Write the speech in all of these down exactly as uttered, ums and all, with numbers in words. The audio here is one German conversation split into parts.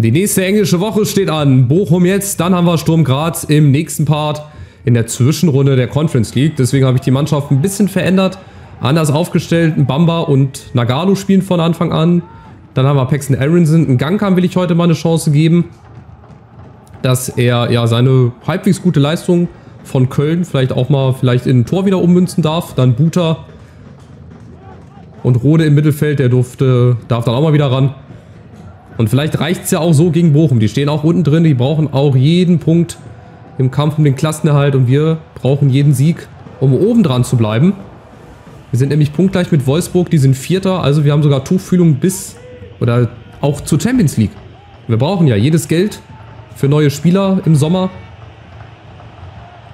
Die nächste englische Woche steht an. Bochum jetzt, dann haben wir Sturm Graz im nächsten Part in der Zwischenrunde der Conference League. Deswegen habe ich die Mannschaft ein bisschen verändert, anders aufgestellt. Bamba und Nagalu spielen von Anfang an. Dann haben wir Paxton Aaronson. Einen Gangkampf will ich heute mal eine Chance geben, dass er ja seine halbwegs gute Leistung von Köln vielleicht auch mal vielleicht in ein Tor wieder ummünzen darf. Dann Buta und Rode im Mittelfeld, der durfte, darf dann auch mal wieder ran. Und vielleicht reicht es ja auch so gegen Bochum. Die stehen auch unten drin, die brauchen auch jeden Punkt im Kampf um den Klassenerhalt und wir brauchen jeden Sieg, um oben dran zu bleiben. Wir sind nämlich punktgleich mit Wolfsburg, die sind Vierter, also wir haben sogar Tuchfühlung bis oder auch zur Champions League. Wir brauchen ja jedes Geld für neue Spieler im Sommer.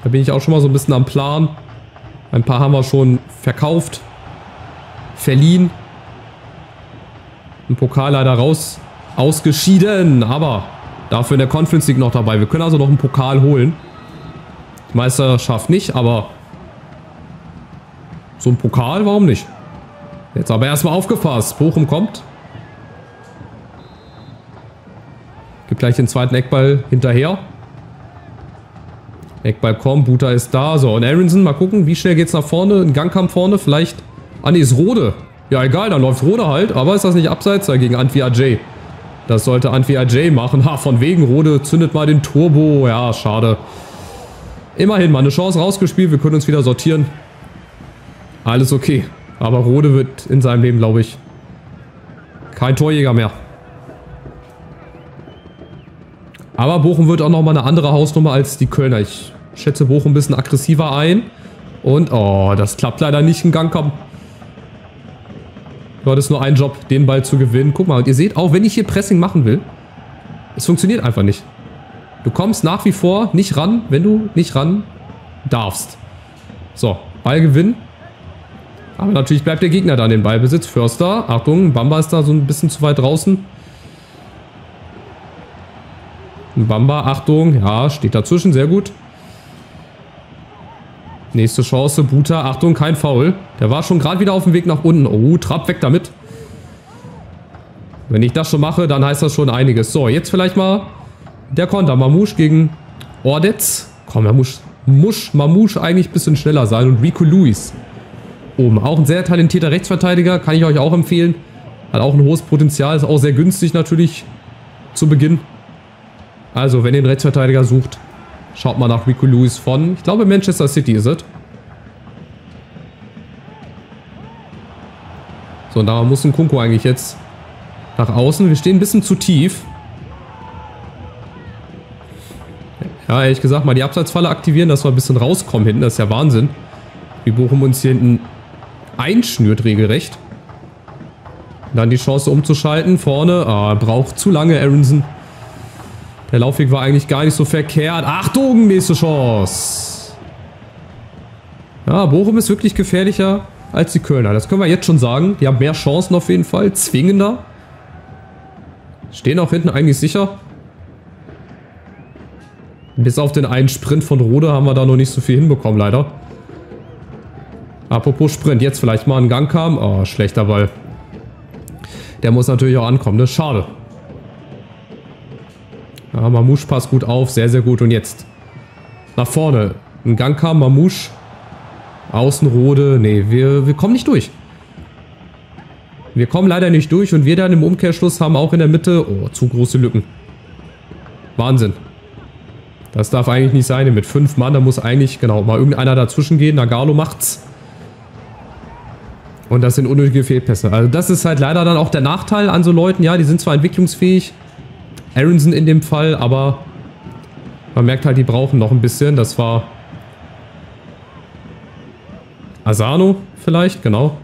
Da bin ich auch schon mal so ein bisschen am Plan. Ein paar haben wir schon verkauft, verliehen. Ein Pokal leider raus, ausgeschieden, aber dafür in der Conference League noch dabei. Wir können also noch einen Pokal holen. Die Meisterschaft nicht, aber so ein Pokal, warum nicht? Jetzt aber erstmal aufgepasst. Bochum kommt. Gibt gleich den zweiten Eckball hinterher. Eckball kommt, Buta ist da. So, und Aaronson, mal gucken, wie schnell geht's nach vorne. Ein Gangkampf vorne, vielleicht... Ah, ne, ist Rode. Ja, egal, dann läuft Rode halt. Aber ist das nicht abseits gegen Antwi-Adjei? Das sollte Antwi-Adjei machen. Ha, von wegen, Rode zündet mal den Turbo. Ja, schade. Immerhin mal eine Chance rausgespielt. Wir können uns wieder sortieren. Alles okay. Aber Rode wird in seinem Leben, glaube ich, kein Torjäger mehr. Aber Bochum wird auch nochmal eine andere Hausnummer als die Kölner. Ich schätze Bochum ein bisschen aggressiver ein. Und, oh, das klappt leider nicht im Gangkampf. Du hattest nur einen Job, den Ball zu gewinnen. Guck mal, und ihr seht, auch wenn ich hier Pressing machen will, es funktioniert einfach nicht. Du kommst nach wie vor nicht ran, wenn du nicht ran darfst. So, Ball gewinnen. Aber natürlich bleibt der Gegner dann den Ballbesitz. Förster, Achtung, Bamba ist da so ein bisschen zu weit draußen. Bamba, Achtung, ja, steht dazwischen, sehr gut. Nächste Chance, Buta, Achtung, kein Foul. Der war schon gerade wieder auf dem Weg nach unten. Oh, Trapp, weg damit. Wenn ich das schon mache, dann heißt das schon einiges. So, jetzt vielleicht mal der Konter. Marmoush gegen Ordets. Komm, Marmoush, muss Marmoush eigentlich ein bisschen schneller sein. Und Rico Lewis oben. Auch ein sehr talentierter Rechtsverteidiger, kann ich euch auch empfehlen. Hat auch ein hohes Potenzial, ist auch sehr günstig natürlich zu Beginn. Also, wenn ihr einen Rechtsverteidiger sucht, schaut mal nach Rico Lewis von, ich glaube, Manchester City ist es. So, und da muss ein Kunku eigentlich jetzt nach außen. Wir stehen ein bisschen zu tief. Ja, ehrlich gesagt, mal die Abseitsfalle aktivieren, dass wir ein bisschen rauskommen hinten. Das ist ja Wahnsinn, wie Bochum uns hier hinten einschnürt regelrecht. Dann die Chance umzuschalten. Vorne, ah, braucht zu lange Aaronson. Der Laufweg war eigentlich gar nicht so verkehrt. Achtung, nächste Chance. Ja, Bochum ist wirklich gefährlicher als die Kölner. Das können wir jetzt schon sagen. Die haben mehr Chancen auf jeden Fall. Zwingender. Stehen auch hinten eigentlich sicher. Bis auf den einen Sprint von Rode haben wir da noch nicht so viel hinbekommen, leider. Apropos Sprint. Jetzt vielleicht mal ein Gang kam. Oh, schlechter Ball. Der muss natürlich auch ankommen. Das ist schade. Ja, Marmoush passt gut auf, sehr, sehr gut. Und jetzt nach vorne. Ein Gang kam, Marmoush. Außenrode. Nee, wir, wir kommen nicht durch. Wir kommen leider nicht durch und wir dann im Umkehrschluss haben auch in der Mitte... Oh, zu große Lücken. Wahnsinn. Das darf eigentlich nicht sein. Mit fünf Mann, da muss eigentlich, genau, mal irgendeiner dazwischen gehen. Nagalo macht's. Und das sind unnötige Fehlpässe. Also das ist halt leider dann auch der Nachteil an so Leuten. Ja, die sind zwar entwicklungsfähig, Aaronson in dem Fall, aber man merkt halt, die brauchen noch ein bisschen. Das war Asano vielleicht, genau.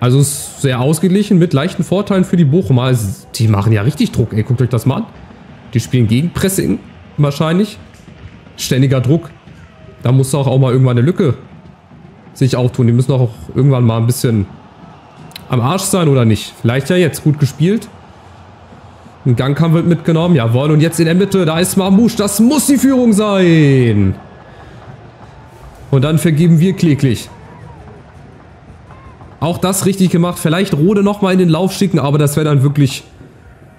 Also ist sehr ausgeglichen mit leichten Vorteilen für die Bochumer. Die machen ja richtig Druck, ey, guckt euch das mal an. Die spielen gegen Pressing wahrscheinlich. Ständiger Druck. Da muss auch, auch mal irgendwann eine Lücke sich auftun. Die müssen auch irgendwann mal ein bisschen... am Arsch sein oder nicht? Vielleicht ja jetzt. Gut gespielt. Ein Gangkampf wird mitgenommen. Jawohl. Und jetzt in der Mitte. Da ist Marmoush. Das muss die Führung sein. Und dann vergeben wir kläglich. Auch das richtig gemacht. Vielleicht Rode nochmal in den Lauf schicken, aber das wäre dann wirklich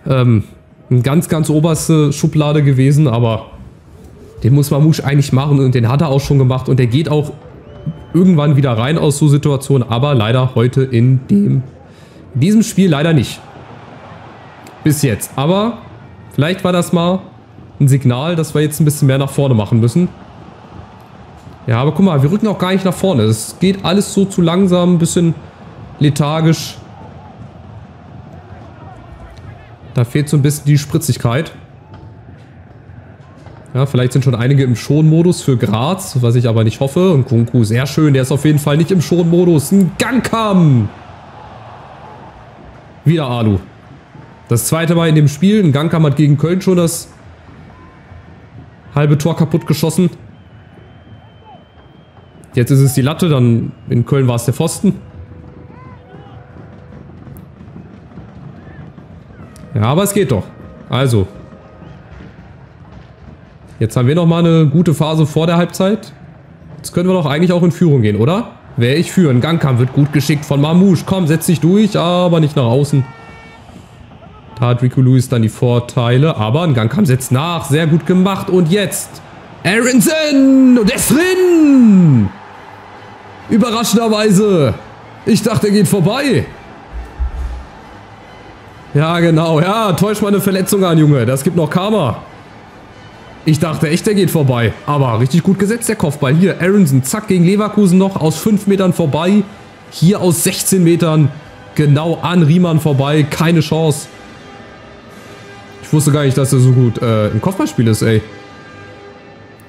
ähm, eine ganz, ganz oberste Schublade gewesen. Aber den muss Marmoush eigentlich machen und den hat er auch schon gemacht. Und der geht auch irgendwann wieder rein aus so Situationen, aber leider heute in dem in diesem Spiel leider nicht. Bis jetzt. Aber vielleicht war das mal ein Signal, dass wir jetzt ein bisschen mehr nach vorne machen müssen. Ja, aber guck mal, wir rücken auch gar nicht nach vorne. Es geht alles so zu langsam, ein bisschen lethargisch. Da fehlt so ein bisschen die Spritzigkeit. Ja, vielleicht sind schon einige im Schonmodus für Graz, was ich aber nicht hoffe. Und Kunku, sehr schön, der ist auf jeden Fall nicht im Schonmodus. Ein Gangkamm! Wieder Alu. Das zweite Mal in dem Spiel. Ein Gangkamm hat gegen Köln schon das halbe Tor kaputt geschossen. Jetzt ist es die Latte, dann in Köln war es der Pfosten. Ja, aber es geht doch. Also. Jetzt haben wir nochmal eine gute Phase vor der Halbzeit. Jetzt können wir doch eigentlich auch in Führung gehen, oder? Wäre ich für. Ein Gangkampf wird gut geschickt von Marmoush. Komm, setz dich durch, aber nicht nach außen. Da hat Rico Lewis dann die Vorteile. Aber ein Gangkampf setzt nach. Sehr gut gemacht. Und jetzt Aaronson! Und er ist drin! Überraschenderweise. Ich dachte, er geht vorbei. Ja, genau. Ja, täuscht mal eine Verletzung an, Junge. Das gibt noch Karma. Ich dachte echt, der geht vorbei. Aber richtig gut gesetzt, der Kopfball. Hier, Aaronson, zack, gegen Leverkusen noch. Aus fünf Metern vorbei. Hier aus sechzehn Metern. Genau an Riemann vorbei. Keine Chance. Ich wusste gar nicht, dass er so gut äh, im Kopfballspiel ist, ey.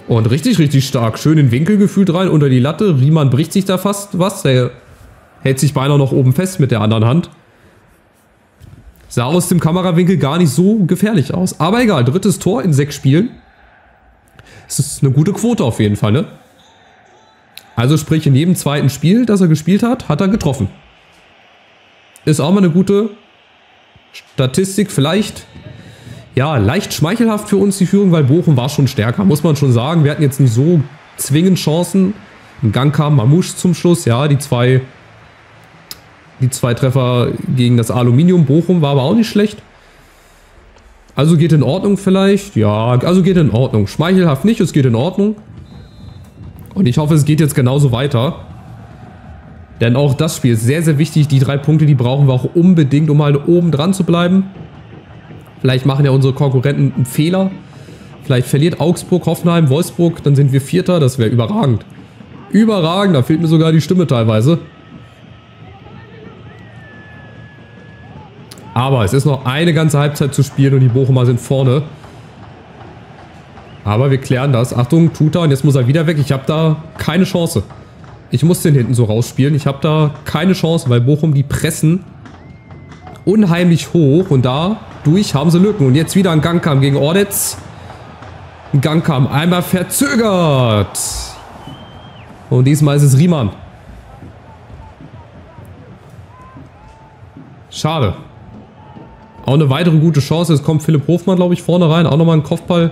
Und richtig, richtig stark. Schön in den Winkel gefühlt rein, unter die Latte. Riemann bricht sich da fast was. Der hält sich beinahe noch oben fest mit der anderen Hand. Sah aus dem Kamerawinkel gar nicht so gefährlich aus. Aber egal, drittes Tor in sechs Spielen. Das ist eine gute Quote auf jeden Fall, ne? Also sprich, in jedem zweiten Spiel, das er gespielt hat, hat er getroffen. Ist auch mal eine gute Statistik. Vielleicht... Ja, leicht schmeichelhaft für uns die Führung, weil Bochum war schon stärker, muss man schon sagen. Wir hatten jetzt nicht so zwingend Chancen. Im Gang kam Marmoush zum Schluss. Ja, die zwei, die zwei Treffer gegen das Aluminium. Bochum war aber auch nicht schlecht. Also geht in Ordnung vielleicht. Ja, also geht in Ordnung. Schmeichelhaft nicht, es geht in Ordnung. Und ich hoffe, es geht jetzt genauso weiter. Denn auch das Spiel ist sehr, sehr wichtig. Die drei Punkte, die brauchen wir auch unbedingt, um halt oben dran zu bleiben. Vielleicht machen ja unsere Konkurrenten einen Fehler. Vielleicht verliert Augsburg, Hoffenheim, Wolfsburg. Dann sind wir Vierter. Das wäre überragend. Überragend. Da fehlt mir sogar die Stimme teilweise. Aber es ist noch eine ganze Halbzeit zu spielen und die Bochumer sind vorne. Aber wir klären das. Achtung, tut er. Und jetzt muss er wieder weg. Ich habe da keine Chance. Ich muss den hinten so rausspielen. Ich habe da keine Chance, weil Bochum die pressen unheimlich hoch. Und da... durch haben sie Lücken. Und jetzt wieder ein Gangkampf gegen Ordets. Ein Gangkampf. Einmal verzögert. Und diesmal ist es Riemann. Schade. Auch eine weitere gute Chance. Es kommt Philipp Hofmann, glaube ich, vorne rein. Auch nochmal ein Kopfball.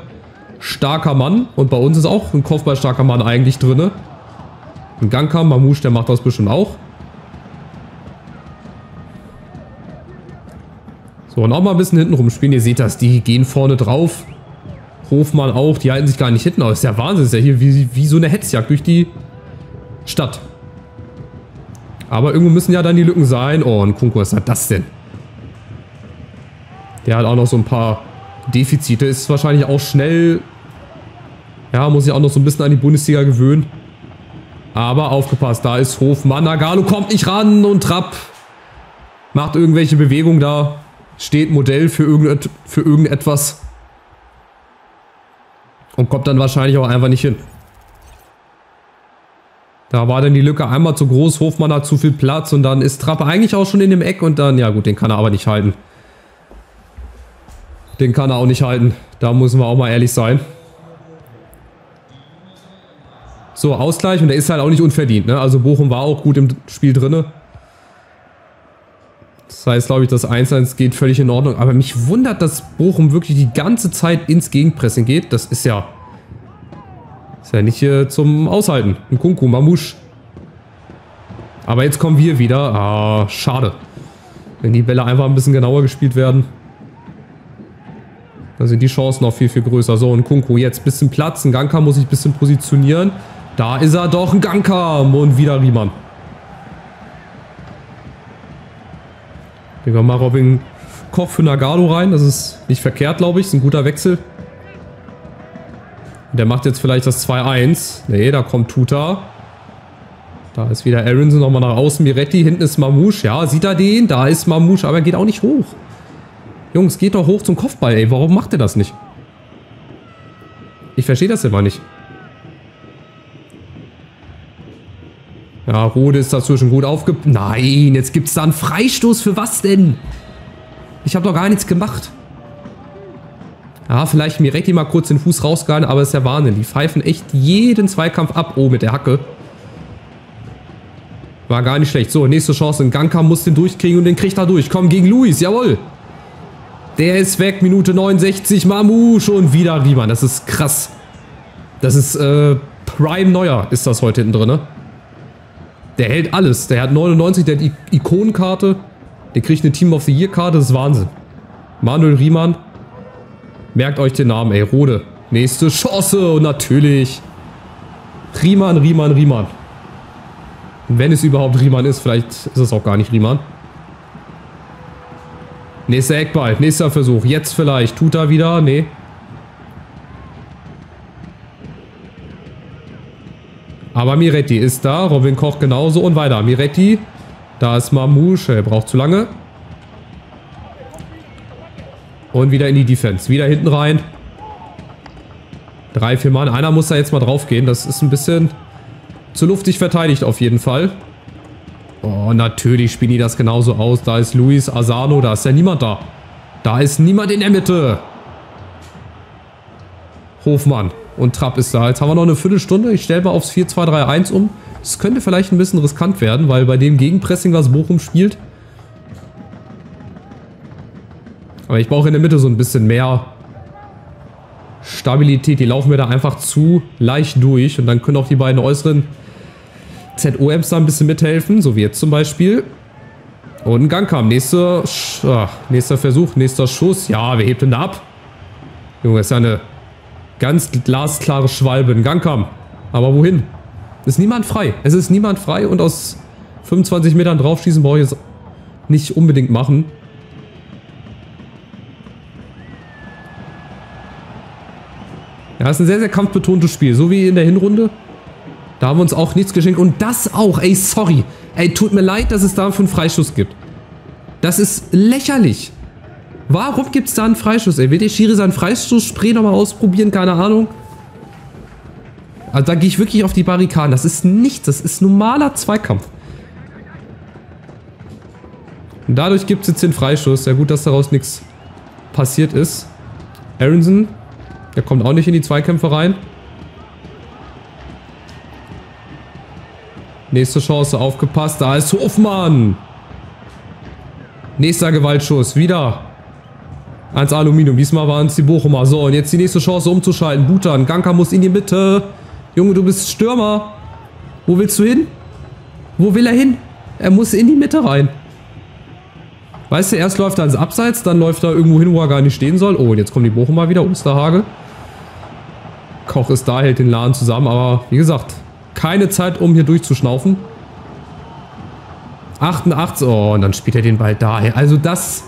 Starker Mann. Und bei uns ist auch ein Kopfball starker Mann eigentlich drin. Ein Gangkampf. Marmoush, der macht das bestimmt auch. So, und auch mal ein bisschen hinten rumspielen. Ihr seht das, die gehen vorne drauf. Hofmann auch, die halten sich gar nicht hinten aus. Ist ja Wahnsinn, ist ja hier wie, wie so eine Hetzjagd durch die Stadt. Aber irgendwo müssen ja dann die Lücken sein. Oh, und Kunku, was hat das denn? Der hat auch noch so ein paar Defizite. Ist wahrscheinlich auch schnell... Ja, muss sich auch noch so ein bisschen an die Bundesliga gewöhnen. Aber aufgepasst, da ist Hofmann. Nagalu kommt nicht ran und Trapp macht irgendwelche Bewegungen da. Steht Modell für, irgendet, für irgendetwas. Und kommt dann wahrscheinlich auch einfach nicht hin. Da war dann die Lücke einmal zu groß. Hofmann hat zu viel Platz. Und dann ist Trapp eigentlich auch schon in dem Eck. Und dann, ja gut, den kann er aber nicht halten. Den kann er auch nicht halten. Da müssen wir auch mal ehrlich sein. So, Ausgleich. Und der ist halt auch nicht unverdient, ne? Also Bochum war auch gut im Spiel drinne. Das heißt, glaube ich, das eins eins geht völlig in Ordnung. Aber mich wundert, dass Bochum wirklich die ganze Zeit ins Gegenpressing geht. Das ist ja... Ist ja nicht hier zum Aushalten. Ein Kunku, Marmoush. Aber jetzt kommen wir wieder. Ah, schade. Wenn die Bälle einfach ein bisschen genauer gespielt werden, dann sind die Chancen noch viel, viel größer. So, und Kunku jetzt ein bisschen Platz. Ein Ganker muss sich ein bisschen positionieren. Da ist er doch, ein Ganker. Und wieder Riemann. Nehmen wir mal Robin Koch für Nagalu rein. Das ist nicht verkehrt, glaube ich. Ist ein guter Wechsel. Der macht jetzt vielleicht das zwei eins. Nee, da kommt Tuta. Da ist wieder Aaronson nochmal nach außen. Miretti, hinten ist Marmoush. Ja, sieht er den? Da ist Marmoush, aber er geht auch nicht hoch. Jungs, geht doch hoch zum Kopfball, ey. Warum macht er das nicht? Ich verstehe das immer nicht. Ja, Rode ist dazwischen gut aufge... Nein, jetzt gibt es da einen Freistoß. Für was denn? Ich habe doch gar nichts gemacht. Ja, vielleicht Miretti mal kurz den Fuß rausgehalten, aber es ist ja Wahnsinn. Die pfeifen echt jeden Zweikampf ab. Oh, mit der Hacke. War gar nicht schlecht. So, nächste Chance. Ein Ganker muss den durchkriegen und den kriegt er durch. Komm, gegen Luis. Jawohl. Der ist weg. Minute neunundsechzig. Mamu. Schon wieder Riemann. Das ist krass. Das ist äh, Prime Neuer ist das heute hinten drin, ne? Der hält alles. Der hat neunundneunzig. Der hat die Ikonenkarte. Der kriegt eine Team of the Year Karte. Das ist Wahnsinn. Manuel Riemann. Merkt euch den Namen, ey. Rode. Nächste Chance. Und natürlich Riemann, Riemann, Riemann. Wenn es überhaupt Riemann ist, vielleicht ist es auch gar nicht Riemann. Nächster Eckball, nächster Versuch. Jetzt vielleicht. Tut er wieder? Nee. Aber Miretti ist da. Robin Koch genauso und weiter. Miretti. Da ist Marmoush. Er braucht zu lange. Und wieder in die Defense. Wieder hinten rein. Drei, vier Mann. Einer muss da jetzt mal drauf gehen. Das ist ein bisschen... zu luftig verteidigt auf jeden Fall. Oh, natürlich spielen die das genauso aus. Da ist Luis, Asano, da ist ja niemand da. Da ist niemand in der Mitte. Hofmann und Trapp ist da. Jetzt haben wir noch eine Viertelstunde. Ich stelle mal aufs vier zwei drei eins um. Es könnte vielleicht ein bisschen riskant werden, weil bei dem Gegenpressing, was Bochum spielt. Aber ich brauche in der Mitte so ein bisschen mehr Stabilität. Die laufen mir da einfach zu leicht durch. Und dann können auch die beiden äußeren Z O Ms da ein bisschen mithelfen. So wie jetzt zum Beispiel. Und ein Gang kam. Nächster, ach, nächster Versuch, nächster Schuss. Ja, wir hebt ihn da ab. Junge, das ist ja eine ganz glasklare Schwalbe. Ein Gang kam. Aber wohin? Ist niemand frei. Es ist niemand frei. Und aus fünfundzwanzig Metern draufschießen brauche ich jetzt nicht unbedingt machen. Ja, ist ein sehr, sehr kampfbetontes Spiel. So wie in der Hinrunde. Da haben wir uns auch nichts geschenkt. Und das auch. Ey, sorry. Ey, tut mir leid, dass es da einen Freischuss gibt. Das ist lächerlich. Warum gibt es da einen Freischuss? Ey, will der Schiri seinen Freistoßspray nochmal ausprobieren? Keine Ahnung. Also da gehe ich wirklich auf die Barrikaden. Das ist nichts. Das ist normaler Zweikampf. Und dadurch gibt es jetzt den Freischuss. Ja gut, dass daraus nichts passiert ist. Aaronson. Der kommt auch nicht in die Zweikämpfe rein. Nächste Chance, aufgepasst. Da ist Hofmann. Nächster Gewaltschuss. Wieder ans Aluminium. Diesmal waren es die Bochumer. So, und jetzt die nächste Chance umzuschalten. Buta, ein Ganker muss in die Mitte. Junge, du bist Stürmer. Wo willst du hin? Wo will er hin? Er muss in die Mitte rein. Weißt du, erst läuft er ins Abseits, dann läuft er irgendwo hin, wo er gar nicht stehen soll. Oh, und jetzt kommen die Bochumer wieder. Osterhage. Koch ist da, hält den Laden zusammen, aber wie gesagt, keine Zeit, um hier durchzuschnaufen. achtundachtzig, oh, und dann spielt er den Ball daher. Also das,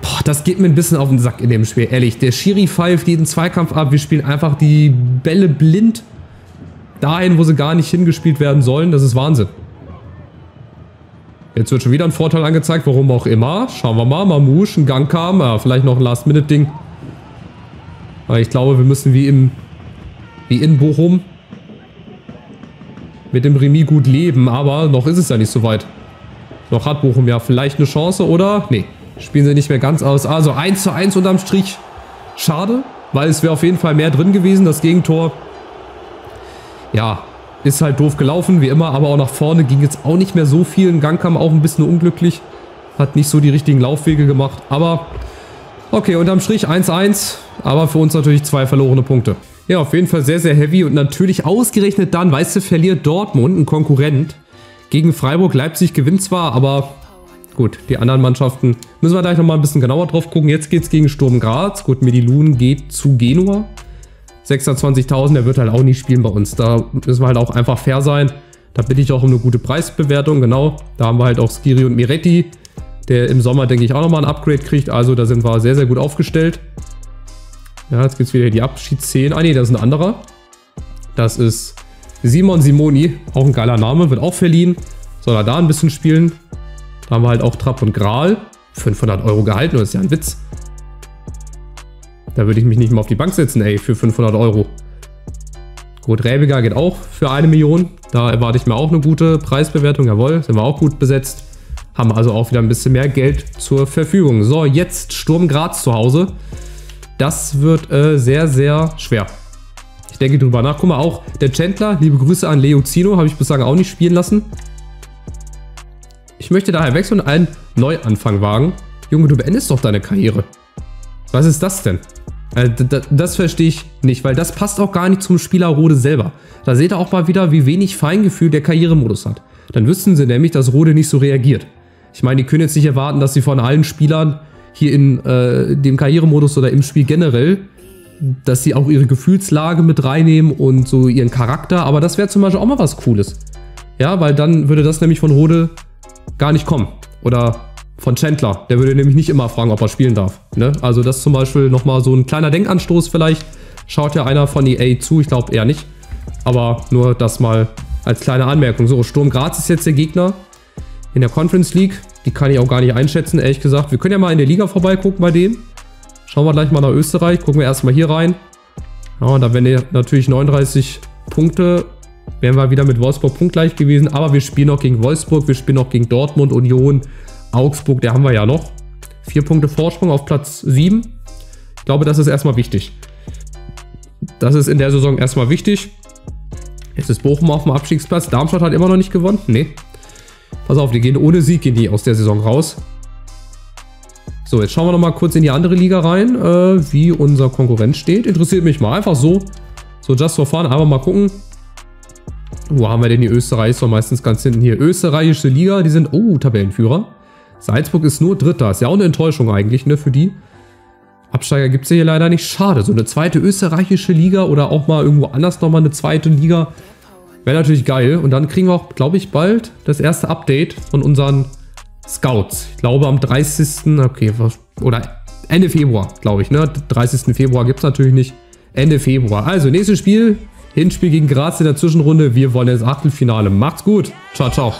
boah, das geht mir ein bisschen auf den Sack in dem Spiel, ehrlich. Der Schiri pfeift jeden Zweikampf ab, wir spielen einfach die Bälle blind dahin, wo sie gar nicht hingespielt werden sollen. Das ist Wahnsinn. Jetzt wird schon wieder ein Vorteil angezeigt, warum auch immer. Schauen wir mal, Marmoush, ein Gang kam, ja, vielleicht noch ein Last-Minute-Ding. Aber ich glaube, wir müssen wie im wie in Bochum mit dem Remis gut leben, aber noch ist es ja nicht so weit. Noch hat Bochum ja vielleicht eine Chance, oder? Nee, spielen sie nicht mehr ganz aus. Also eins zu eins unterm Strich. Schade, weil es wäre auf jeden Fall mehr drin gewesen. Das Gegentor, ja, ist halt doof gelaufen, wie immer. Aber auch nach vorne ging jetzt auch nicht mehr so viel. Ein Gang kam auch ein bisschen unglücklich. Hat nicht so die richtigen Laufwege gemacht. Aber okay, unterm Strich eins zu eins. Aber für uns natürlich zwei verlorene Punkte. Ja, auf jeden Fall sehr, sehr heavy. Und natürlich ausgerechnet dann, weißt du, verliert Dortmund, ein Konkurrent, Gegen Freiburg, Leipzig gewinnt zwar, aber gut, die anderen Mannschaften müssen wir gleich nochmal ein bisschen genauer drauf gucken. Jetzt geht es gegen Sturm Graz. Gut, Medilun geht zu Genua. sechshundertzwanzigtausend, der wird halt auch nicht spielen bei uns. Da müssen wir halt auch einfach fair sein. Da bitte ich auch um eine gute Preisbewertung, genau. Da haben wir halt auch Skiri und Miretti, der im Sommer, denke ich, auch nochmal ein Upgrade kriegt. Also da sind wir sehr, sehr gut aufgestellt. Ja, jetzt gibt es wieder die Abschiedsszenen. Ah ne, das ist ein anderer. Das ist Simon Simoni, auch ein geiler Name, wird auch verliehen. Soll er da ein bisschen spielen. Da haben wir halt auch Trapp und Gral. fünfhundert Euro gehalten, das ist ja ein Witz. Da würde ich mich nicht mal auf die Bank setzen, ey, für fünfhundert Euro. Gut, Räbiger geht auch für eine Million. Da erwarte ich mir auch eine gute Preisbewertung. Jawohl, sind wir auch gut besetzt. Haben also auch wieder ein bisschen mehr Geld zur Verfügung. So, jetzt Sturm Graz zu Hause. Das wird äh, sehr, sehr schwer. Ich denke drüber nach. Guck mal, auch der Chandler, liebe Grüße an Leozino, habe ich bislang auch nicht spielen lassen. Ich möchte daher wechseln und einen Neuanfang wagen. Junge, du beendest doch deine Karriere. Was ist das denn? Also, das verstehe ich nicht, weil das passt auch gar nicht zum Spieler Rode selber. Da seht ihr auch mal wieder, wie wenig Feingefühl der Karrieremodus hat. Dann wüssten sie nämlich, dass Rode nicht so reagiert. Ich meine, die können jetzt nicht erwarten, dass sie von allen Spielern hier in äh, dem Karrieremodus oder im Spiel generell, dass sie auch ihre Gefühlslage mit reinnehmen und so ihren Charakter. Aber das wäre zum Beispiel auch mal was Cooles. Ja, weil dann würde das nämlich von Rode gar nicht kommen. Oder von Chandler. Der würde nämlich nicht immer fragen, ob er spielen darf. Ne? Also das ist zum Beispiel nochmal so ein kleiner Denkanstoß vielleicht. Schaut ja einer von E A zu. Ich glaube eher nicht. Aber nur das mal als kleine Anmerkung. So, Sturm Graz ist jetzt der Gegner in der Conference League. Die kann ich auch gar nicht einschätzen, ehrlich gesagt. Wir können ja mal in der Liga vorbeigucken bei dem. Schauen wir gleich mal nach Österreich. Gucken wir erstmal hier rein. Ja, da wären wir natürlich neununddreißig Punkte. Wären wir wieder mit Wolfsburg punktgleich gewesen. Aber wir spielen noch gegen Wolfsburg. Wir spielen noch gegen Dortmund, Union, Augsburg. Der haben wir ja noch. Vier Punkte Vorsprung auf Platz sieben. Ich glaube, das ist erstmal wichtig. Das ist in der Saison erstmal wichtig. Jetzt ist Bochum auf dem Abstiegsplatz. Darmstadt hat immer noch nicht gewonnen. Nee. Pass auf, die gehen ohne Sieg gehen die aus der Saison raus. So, jetzt schauen wir nochmal kurz in die andere Liga rein, äh, wie unser Konkurrent steht. Interessiert mich mal. Einfach so. So, just for fun. Einfach mal gucken. Wo haben wir denn die Österreich? So, meistens ganz hinten hier. Österreichische Liga. Die sind, oh, Tabellenführer. Salzburg ist nur Dritter. Ist ja auch eine Enttäuschung eigentlich, ne, für die. Absteiger gibt es hier leider nicht. Schade. So eine zweite österreichische Liga oder auch mal irgendwo anders nochmal eine zweite Liga. Wäre natürlich geil. Und dann kriegen wir auch, glaube ich, bald das erste Update von unseren Scouts. Ich glaube am dreißigsten Okay, oder Ende Februar, glaube ich, ne? dreißigsten Februar gibt es natürlich nicht. Ende Februar. Also, nächstes Spiel. Hinspiel gegen Graz in der Zwischenrunde. Wir wollen ins Achtelfinale. Macht's gut. Ciao, ciao.